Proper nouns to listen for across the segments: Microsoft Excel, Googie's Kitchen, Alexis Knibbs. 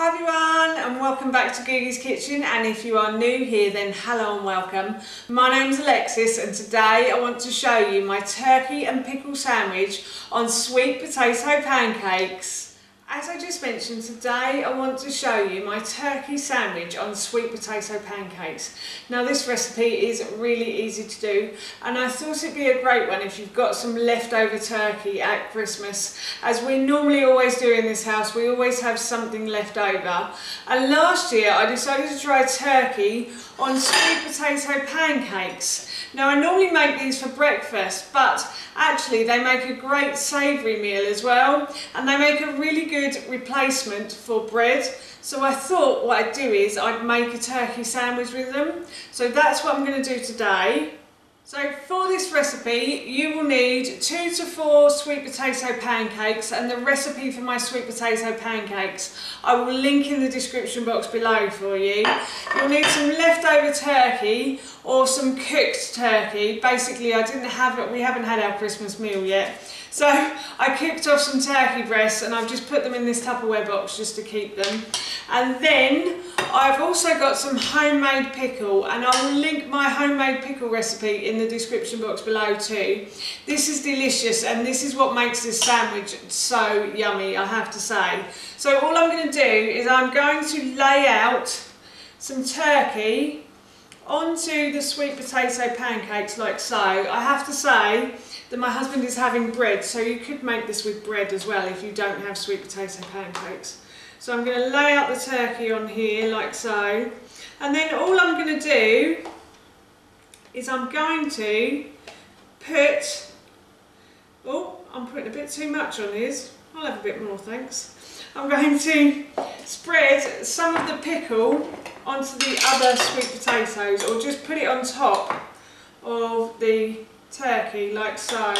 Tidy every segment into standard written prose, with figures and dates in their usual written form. Hi everyone and welcome back to Googie's Kitchen, and if you are new here then hello and welcome. My name's Alexis and today I want to show you my turkey and pickle sandwich on sweet potato pancakes. As I just mentioned, today I want to show you my turkey sandwich on sweet potato pancakes. Now this recipe is really easy to do and I thought it'd be a great one if you've got some leftover turkey at Christmas. As we normally always do in this house, we always have something left over, and last year I decided to try turkey on sweet potato pancakes. Now I normally make these for breakfast, but actually they make a great savoury meal as well, and they make a really good replacement for bread. So I thought what I'd do is I'd make a turkey sandwich with them. So that's what I'm going to do today. So for this recipe you will need 2 to 4 sweet potato pancakes, and the recipe for my sweet potato pancakes I will link in the description box below for you. You'll need some leftover turkey or some cooked turkey. Basically I didn't have it, we haven't had our Christmas meal yet. So I cooked off some turkey breasts and I've just put them in this Tupperware box just to keep them. And then I've also got some homemade pickle, and I will link my homemade pickle recipe in the description box below too. This is delicious and this is what makes this sandwich so yummy, I have to say. So all I'm going to do is I'm going to lay out some turkey onto the sweet potato pancakes like so. I have to say that my husband is having bread, so you could make this with bread as well if you don't have sweet potato pancakes. So I'm going to lay out the turkey on here like so, and then all I'm going to do is I'm going to put, oh I'm putting a bit too much on this, I'll have a bit more thanks. I'm going to spread some of the pickle onto the other sweet potatoes, or just put it on top of the turkey like so.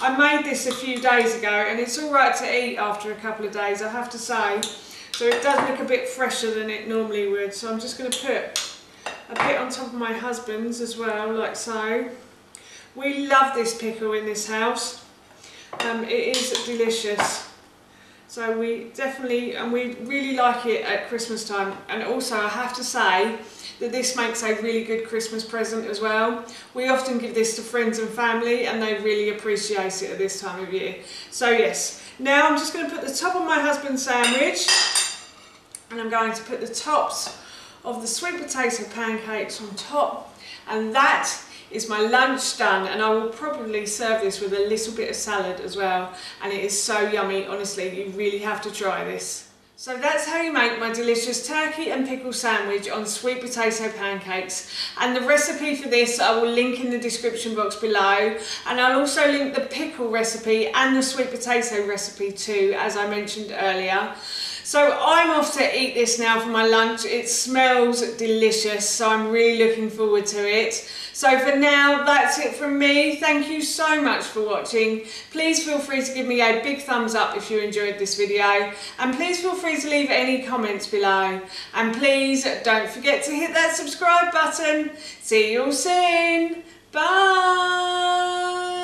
I made this a few days ago and it's alright to eat after a couple of days, I have to say. So it does look a bit fresher than it normally would. So I'm just going to put a bit on top of my husband's as well, like so. We love this pickle in this house. It is delicious. So we definitely, and we really like it at Christmas time. And also I have to say that this makes a really good Christmas present as well. We often give this to friends and family and they really appreciate it at this time of year. So yes, now I'm just going to put the top of my husband's sandwich, and I'm going to put the tops of the sweet potato pancakes on top, and that is my lunch done. And I will probably serve this with a little bit of salad as well, and it is so yummy, honestly you really have to try this. So that's how you make my delicious turkey and pickle sandwich on sweet potato pancakes, and the recipe for this I will link in the description box below, and I'll also link the pickle recipe and the sweet potato recipe too, as I mentioned earlier. So I'm off to eat this now for my lunch. It smells delicious, so I'm really looking forward to it. So for now, that's it from me. Thank you so much for watching. Please feel free to give me a big thumbs up if you enjoyed this video, and please feel free to leave any comments below. And please don't forget to hit that subscribe button. See you all soon. Bye.